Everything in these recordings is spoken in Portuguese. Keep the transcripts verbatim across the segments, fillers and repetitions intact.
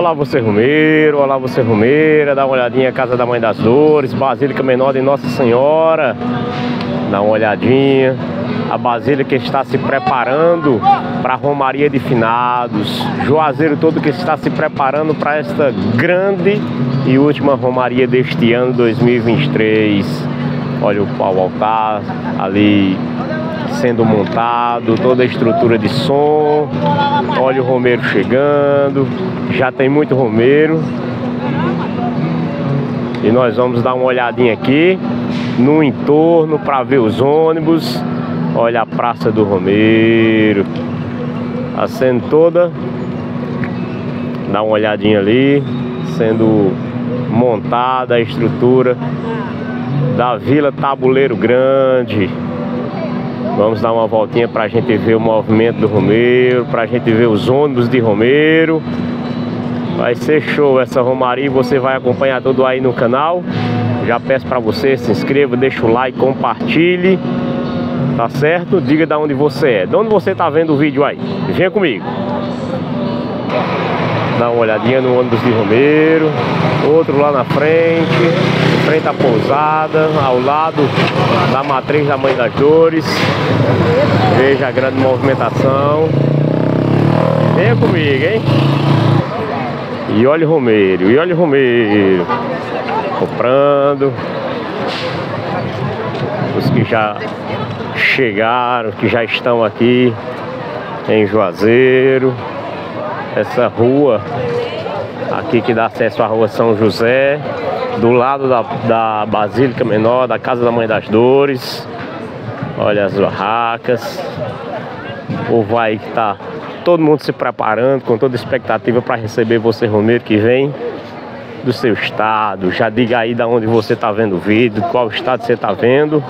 Olá você Romeiro, olá você Romeira, dá uma olhadinha, Casa da Mãe das Dores, Basílica Menor de Nossa Senhora, dá uma olhadinha, a Basílica está se preparando para a Romaria de Finados, Juazeiro todo que está se preparando para esta grande e última Romaria deste ano dois mil e vinte e três, olha o pau altar ali sendo montado, toda a estrutura de som, olha o Romeiro chegando, já tem muito Romeiro. E nós vamos dar uma olhadinha aqui no entorno para ver os ônibus, olha a Praça do Romeiro, a sendo toda, dá uma olhadinha ali, sendo montada a estrutura da Vila Tabuleiro Grande. Vamos dar uma voltinha para a gente ver o movimento do Romeiro, para a gente ver os ônibus de Romeiro. Vai ser show essa Romaria e você vai acompanhar tudo aí no canal. Já peço para você, se inscreva, deixa o like, compartilhe, tá certo? Diga de onde você é, de onde você tá vendo o vídeo aí. Venha comigo. Dá uma olhadinha no ônibus de Romeiro, outro lá na frente. Frente à pousada, ao lado da Matriz da Mãe das Dores. Veja a grande movimentação. Venha comigo, hein? E olha o Romeiro, e olha o Romeiro. Comprando. Os que já chegaram, que já estão aqui em Juazeiro. Essa rua aqui que dá acesso à Rua São José. Do lado da, da Basílica Menor, da Casa da Mãe das Dores. Olha as barracas. O vai que tá todo mundo se preparando, com toda expectativa para receber você, Romeiro, que vem do seu estado. Já diga aí de onde você tá vendo o vídeo, qual estado você tá vendo.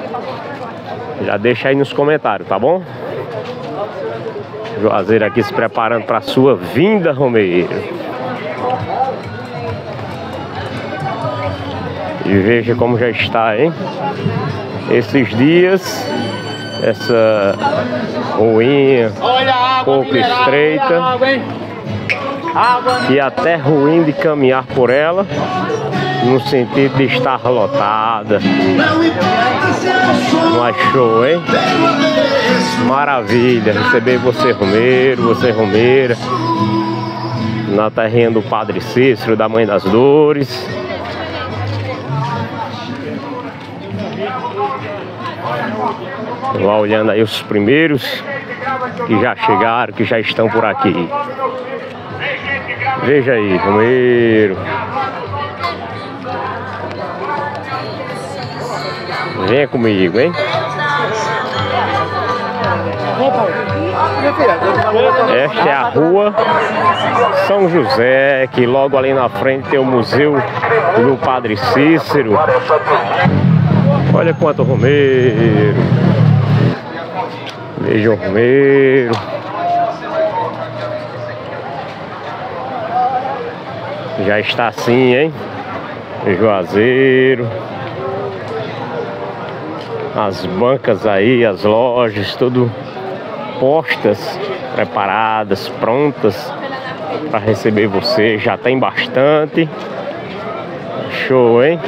Já deixa aí nos comentários, tá bom? Juazeiro aqui se preparando para a sua vinda, Romeiro. E veja como já está, hein? Esses dias, essa ruinha pouco estreita e até ruim de caminhar por ela, no sentido de estar lotada. Mas show, hein? Maravilha! Receber você, Romeiro, você, Romeira, na terrinha do Padre Cícero, da Mãe das Dores. Vá olhando aí os primeiros que já chegaram, que já estão por aqui. Veja aí, Romeiro. Venha comigo, hein? Esta é a Rua São José, que logo ali na frente tem o Museu do Padre Cícero. Olha quanto Romeiro. Veja o Romeiro. Já está assim, hein? Juazeiro. As bancas aí, as lojas, tudo postas, preparadas, prontas para receber você. Já tem bastante. Show, hein?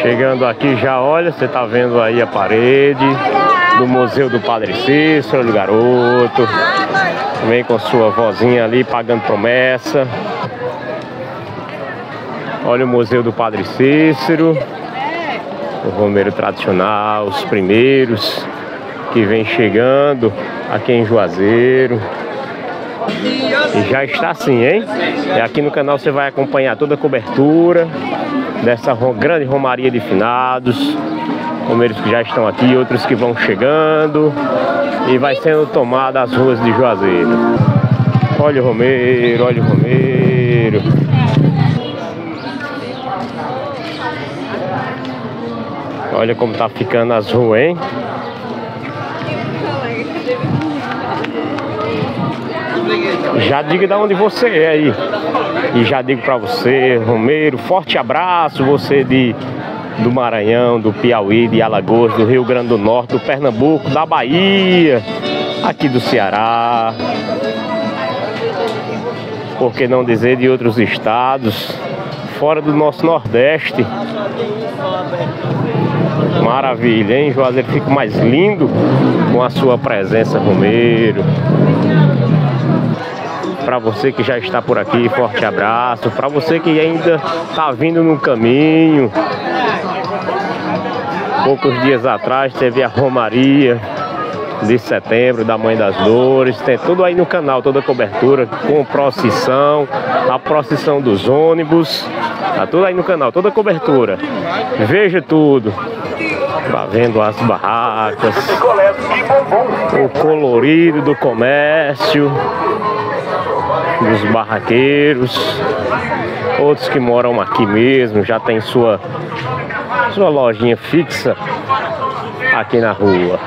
Chegando aqui já, olha, você tá vendo aí a parede do Museu do Padre Cícero, do garoto. Vem com sua vozinha ali, pagando promessa. Olha o Museu do Padre Cícero. O Romeiro tradicional, os primeiros que vem chegando aqui em Juazeiro. E já está assim, hein? E aqui no canal você vai acompanhar toda a cobertura dessa grande Romaria de Finados, romeiros que já estão aqui, outros que vão chegando, e vai sendo tomada as ruas de Juazeiro. Olha o Romeiro, olha o Romeiro. Olha como tá ficando as ruas, hein? Já diga de onde você é aí. E já digo para você, Romeiro, forte abraço, você de do Maranhão, do Piauí, de Alagoas, do Rio Grande do Norte, do Pernambuco, da Bahia, aqui do Ceará, por que não dizer de outros estados, fora do nosso Nordeste. Maravilha, hein? Juazeiro fica mais lindo com a sua presença, Romeiro. Para você que já está por aqui, forte abraço. Para você que ainda está vindo no caminho, poucos dias atrás teve a Romaria de setembro, da Mãe das Dores. Tem tudo aí no canal, toda a cobertura, com procissão, a procissão dos ônibus. Tá tudo aí no canal, toda a cobertura. Veja tudo. Tá vendo as barracas, o colorido do comércio, dos barraqueiros, outros que moram aqui mesmo, já tem sua, sua lojinha fixa aqui na rua.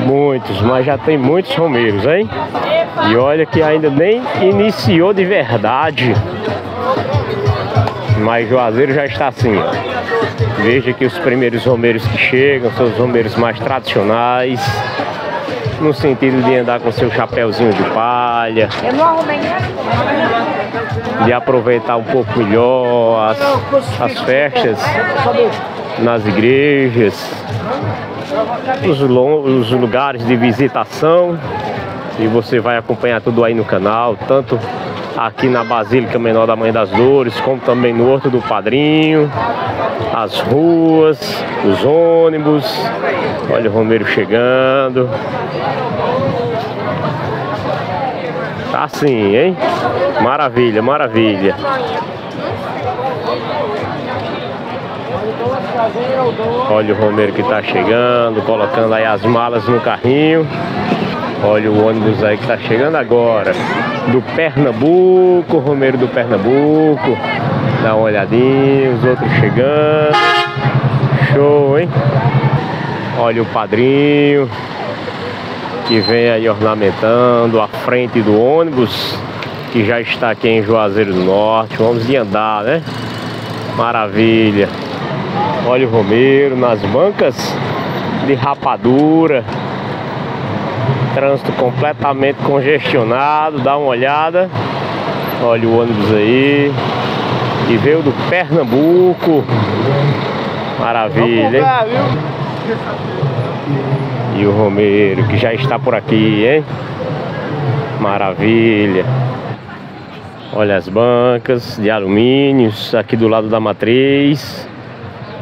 Muitos, mas já tem muitos romeiros, hein? E olha que ainda nem iniciou de verdade, mas Juazeiro já está assim, ó. Veja que os primeiros romeiros que chegam são os romeiros mais tradicionais, no sentido de andar com seu chapéuzinho de palha, de aproveitar um pouco melhor as, as festas nas igrejas, os, os lugares de visitação. E você vai acompanhar tudo aí no canal, tanto aqui na Basílica Menor da Mãe das Dores, como também no Horto do Padrinho, as ruas, os ônibus. Olha o romeiro chegando. Tá assim, hein? Maravilha, maravilha. Olha o romeiro que tá chegando, colocando aí as malas no carrinho. Olha o ônibus aí que tá chegando agora, do Pernambuco, romeiro do Pernambuco. Dá uma olhadinha, os outros chegando. Show, hein? Olha o padrinho, que vem aí ornamentando a frente do ônibus, que já está aqui em Juazeiro do Norte. Vamos de andar, né? Maravilha. Olha o romeiro nas bancas de rapadura. Trânsito completamente congestionado, dá uma olhada. Olha o ônibus aí, que veio do Pernambuco. Maravilha, hein? E o romeiro que já está por aqui, hein? Maravilha. Olha as bancas de alumínios aqui do lado da matriz.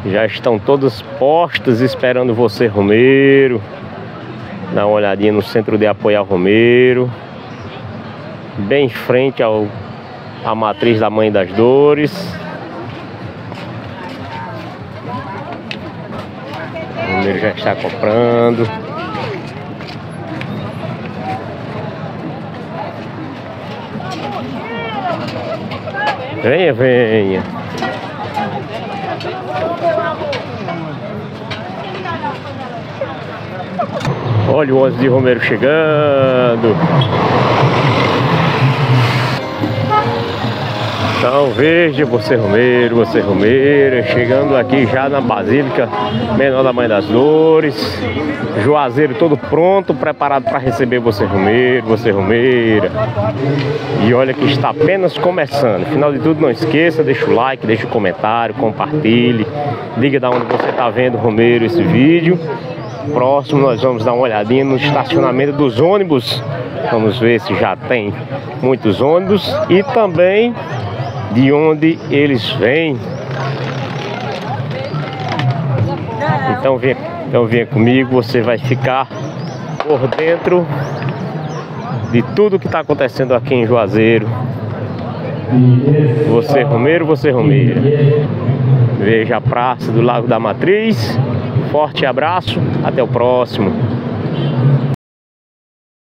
Já estão todas postas esperando você, romeiro. Dá uma olhadinha no centro de apoio ao romeiro, bem em frente ao, à matriz da Mãe das Dores. O romeiro já está comprando. Venha, venha. Olha o ônibus de romeiro chegando. Então veja você, romeiro, você, romeira, chegando aqui já na Basílica Menor da Mãe das Dores. Juazeiro todo pronto, preparado para receber você, romeiro, você, romeira. E olha que está apenas começando. Final de tudo, não esqueça, deixa o like, deixa o comentário, compartilhe. Diga da onde você está vendo, romeiro, esse vídeo. Próximo nós vamos dar uma olhadinha no estacionamento dos ônibus. Vamos ver se já tem muitos ônibus e também de onde eles vêm. Então venha, então venha comigo, você vai ficar por dentro de tudo que está acontecendo aqui em Juazeiro. Você, romeiro, você, romeira. Veja a Praça do Lago da Matriz. Forte abraço, até o próximo.